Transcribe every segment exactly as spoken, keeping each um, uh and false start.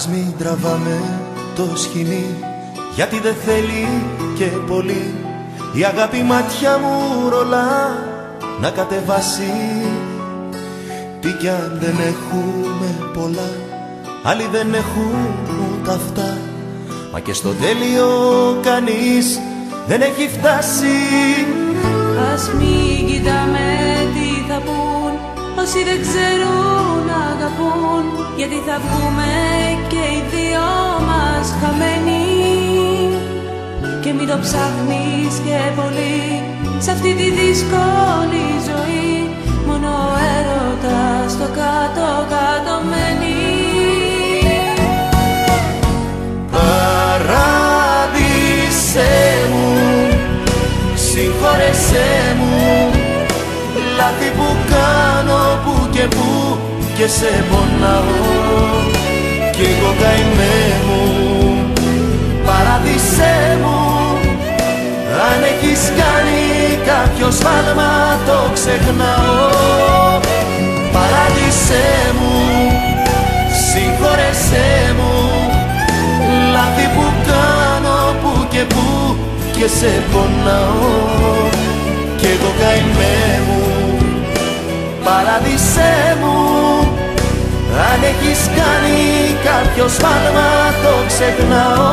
Ας μην τραβάμε το σκοινί, γιατί δεν θέλει και πολύ η αγάπη μάτια μου ρολά να κατεβάσει. Τι κι αν δεν έχουμε πολλά, άλλοι δεν έχουν ούτε αυτά, μα και στο τέλειο κανείς δεν έχει φτάσει. Ας μην κοιτάμε τι θα πούν όσοι δεν ξέρουν να αγαπούν, γιατί θα βγούμε και οι δυο μας χαμένοι. Και μην το ψάχνεις και πολύ σε αυτή τη δύσκολη ζωή, μόνο ο έρωτας στο κάτω-κάτω μένει. Παράδεισέ μου, συγχώρεσέ μου, λάθη που κάνω που και που και σε πονάω κι εγώ καημέ μου. Παράδεισέ μου, αν έχεις κάνει κάποιο σφάλμα το ξεχνάω. Παράδεισέ μου, συγχώρεσέ μου, λάθη που κάνω που και που και σε πονάω κι εγώ καημέ μου. Παράδεισέ μου, αν έχεις κάνει κάποιο σφάλμα το ξεχνάω.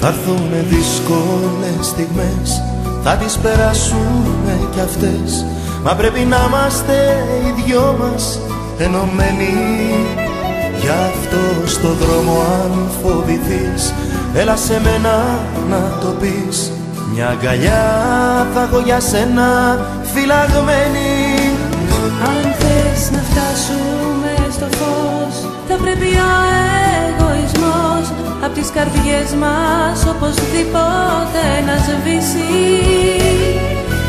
Θα έρθουνε δύσκολες στιγμές, θα τις περάσουμε κι αυτές, μα πρέπει να είμαστε οι δυο μας ενωμένοι. Γι' αυτό στο δρόμο αν φοβηθείς, έλα σε μένα να το πεις, μια αγκαλιά θα έχω για σένα φυλαγμένη. Αν θες να φτάσουμε στο φως, θα πρέπει αέρα απ' τις καρδιές μας οπωσδήποτε να σβήσει.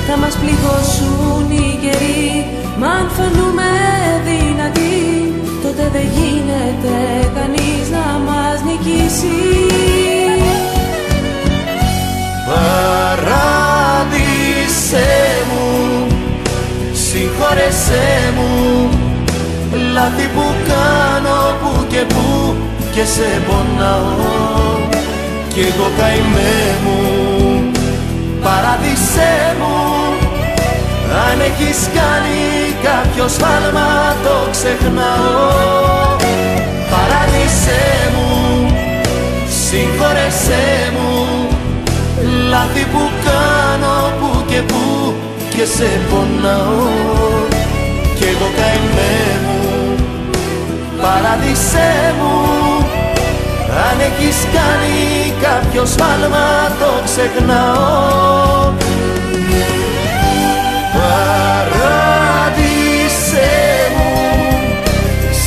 Θα μας πληγώσουν οι καιροί, μα αν φανούμε δυνατοί, τότε δεν γίνεται κανείς να μας νικήσει. Παράδεισέ μου, συγχώρεσέ μου, λάθη που κάνω που και που και σε πονάω κι εγώ καημέ μου. Παράδεισέ μου, αν έχεις κάνει κάποιο σφάλμα το ξεχνάω. Παράδεισέ μου, συγχώρεσέ μου, λάθη που κάνω που και που και σε πονάω κι εγώ καημέ μου. Παράδεισέ μου, αν έχεις κάνει κάποιο σφάλμα το ξεχνάω. Παράδεισέ μου,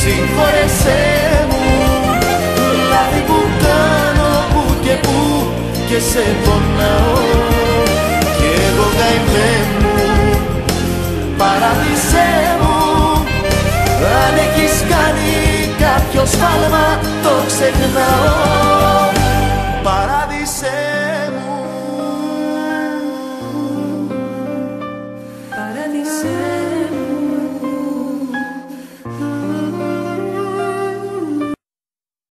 συγχώρεσέ μου, λάθη που κάνω που και που και σε πονάω κι εγώ καημέ μου. Παράδεισέ μου, αν έχεις κάνει κάποιο σφάλμα το ξεχνάω.